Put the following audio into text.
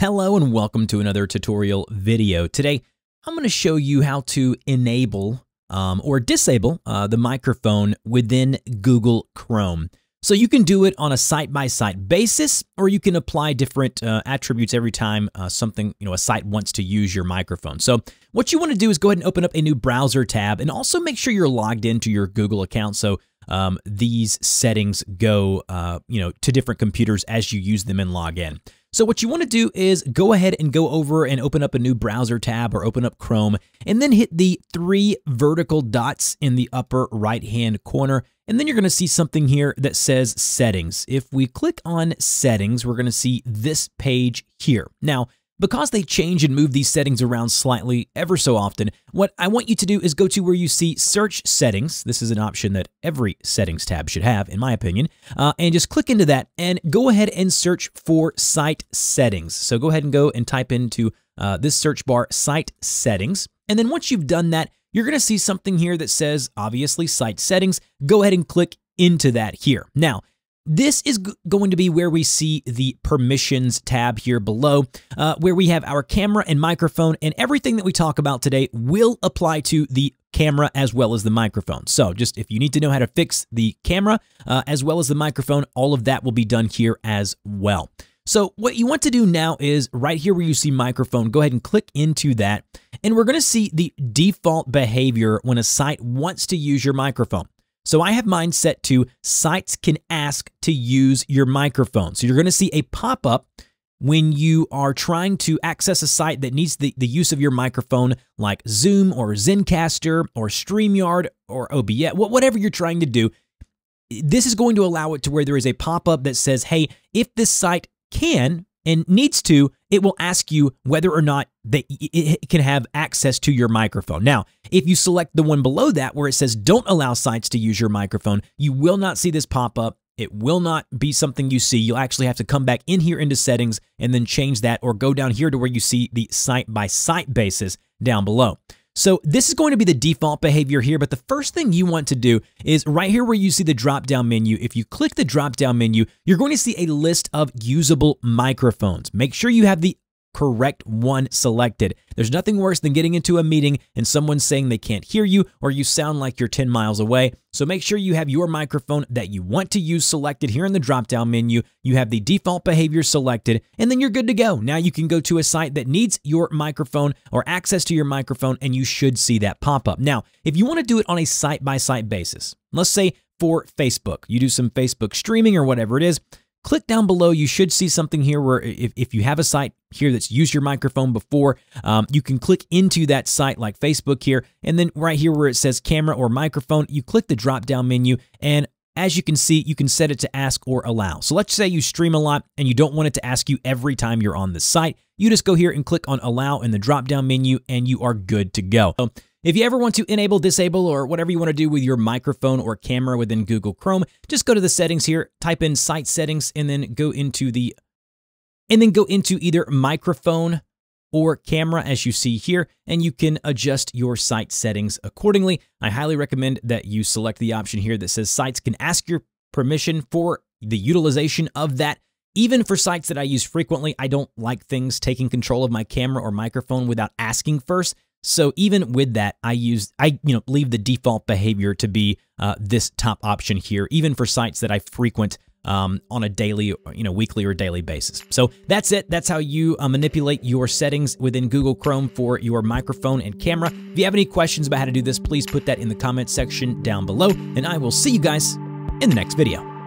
Hello and welcome to another tutorial video. Today, I'm going to show you how to enable or disable the microphone within Google Chrome. So you can do it on a site-by-site basis, or you can apply different attributes every time a site wants to use your microphone. So what you want to do is go ahead and open up a new browser tab, and also make sure you're logged into your Google account. So these settings go, to different computers as you use them and log in. So what you want to do is go ahead and go over and open up a new browser tab or open up Chrome, and then hit the three vertical dots in the upper right-hand corner. And then you're going to see something here that says Settings. If we click on Settings, we're going to see this page here. Now, because they change and move these settings around slightly ever so often, what I want you to do is go to where you see Search Settings. This is an option that every settings tab should have, in my opinion, and just click into that and go ahead and search for Site Settings. So go ahead and type into this search bar, Site Settings. And then once you've done that, you're going to see something here that says, obviously, Site Settings. Go ahead and click into that here. Now, this is going to be where we see the permissions tab here below, where we have our camera and microphone, and everything that we talk about today will apply to the camera as well as the microphone. So just if you need to know how to fix the camera as well as the microphone, all of that will be done here as well. So what you want to do now is right here where you see microphone, go ahead and click into that. And we're going to see the default behavior when a site wants to use your microphone. So I have mine set to sites can ask to use your microphone. So you're going to see a pop-up when you are trying to access a site that needs the use of your microphone, like Zoom or Zencaster or StreamYard or OBS, whatever you're trying to do. This is going to allow it to where there is a pop-up that says, hey, if this site can and needs to, it will ask you whether or not that it can have access to your microphone. Now, if you select the one below that where it says don't allow sites to use your microphone, you will not see this pop up. It will not be something you see. You'll actually have to come back in here into settings and then change that, or go down here to where you see the site by site basis down below. So this is going to be the default behavior here, but the first thing you want to do is right here where you see the drop-down menu. If you click the drop-down menu, you're going to see a list of usable microphones. Make sure you have the correct one selected. There's nothing worse than getting into a meeting and someone saying they can't hear you or you sound like you're 10 miles away. So make sure you have your microphone that you want to use selected here in the drop-down menu. You have the default behavior selected, and then you're good to go. Now you can go to a site that needs your microphone or access to your microphone, and you should see that pop-up. Now, if you want to do it on a site-by-site basis, let's say for Facebook, you do some Facebook streaming or whatever it is, click down below. You should see something here where if you have a site here that's used your microphone before, you can click into that site like Facebook here. And then right here where it says camera or microphone, you click the drop down menu. And as you can see, you can set it to ask or allow. So let's say you stream a lot and you don't want it to ask you every time you're on the site. You just go here and click on allow in the drop down menu, and you are good to go. So if you ever want to enable, disable, or whatever you want to do with your microphone or camera within Google Chrome, just go to the settings here, type in site settings, and then go into either microphone or camera as you see here, and you can adjust your site settings accordingly. I highly recommend that you select the option here that says sites can ask your permission for the utilization of that. Even for sites that I use frequently, I don't like things taking control of my camera or microphone without asking first. So even with that, I leave the default behavior to be this top option here, even for sites that I frequent on a daily, weekly or daily basis. So that's it. That's how you manipulate your settings within Google Chrome for your microphone and camera. If you have any questions about how to do this, please put that in the comment section down below, and I will see you guys in the next video.